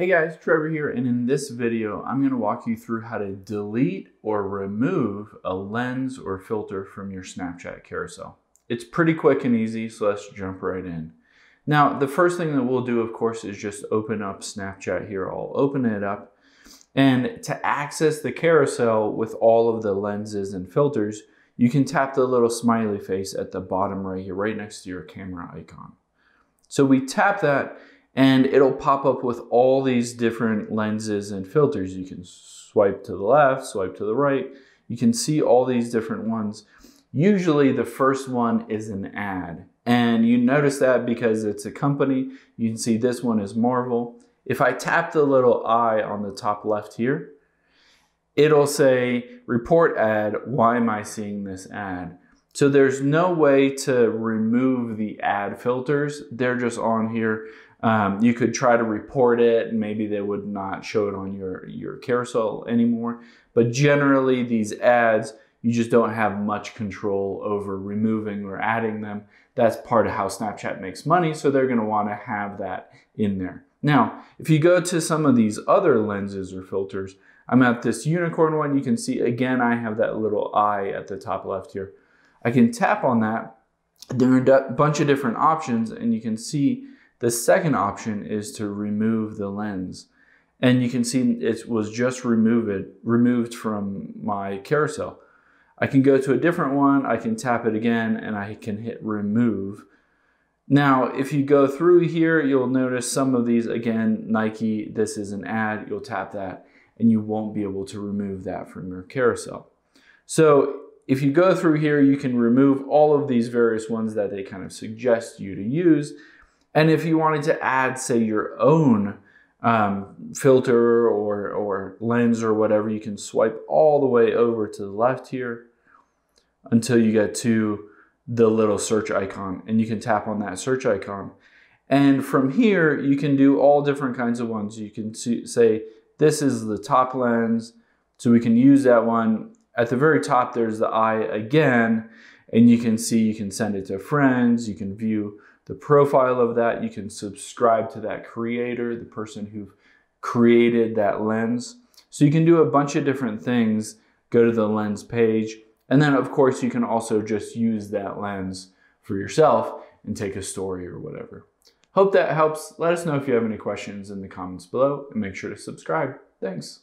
Hey guys, Trevor here, and in this video, I'm going to walk you through how to delete or remove a lens or filter from your Snapchat carousel. It's pretty quick and easy, so let's jump right in. Now, the first thing that we'll do, of course, is just open up Snapchat here. I'll open it up, and to access the carousel with all of the lenses and filters, you can tap the little smiley face at the bottom right here, right next to your camera icon. So we tap that, and it'll pop up with all these different lenses and filters. You can swipe to the left, swipe to the right. You can see all these different ones. Usually the first one is an ad. And you notice that because it's a company. You can see this one is Marvel. If I tap the little eye on the top left here, it'll say report ad. Why am I seeing this ad? So there's no way to remove the ad filters. They're just on here. You could try to report it, and maybe they would not show it on your carousel anymore. But generally these ads, you just don't have much control over removing or adding them. That's part of how Snapchat makes money, so they're gonna wanna have that in there. Now, if you go to some of these other lenses or filters, I'm at this unicorn one. You can see, again, I have that little eye at the top left here. I can tap on that. There are a bunch of different options, and you can see the second option is to remove the lens. And you can see it was just removed from my carousel. I can go to a different one, I can tap it again, and I can hit remove. Now, if you go through here, you'll notice some of these, again, Nike, this is an ad, you'll tap that, and you won't be able to remove that from your carousel. So if you go through here, you can remove all of these various ones that they kind of suggest you to use. And if you wanted to add, say, your own filter or lens or whatever, you can swipe all the way over to the left here until you get to the little search icon, and you can tap on that search icon. And from here, you can do all different kinds of ones. You can say, this is the top lens, so we can use that one. At the very top, there's the eye again, and you can see you can send it to friends, you can view the profile of that, you can subscribe to that creator, the person who created that lens. So you can do a bunch of different things, go to the lens page, and then of course you can also just use that lens for yourself and take a story or whatever. Hope that helps. Let us know if you have any questions in the comments below, and make sure to subscribe. Thanks.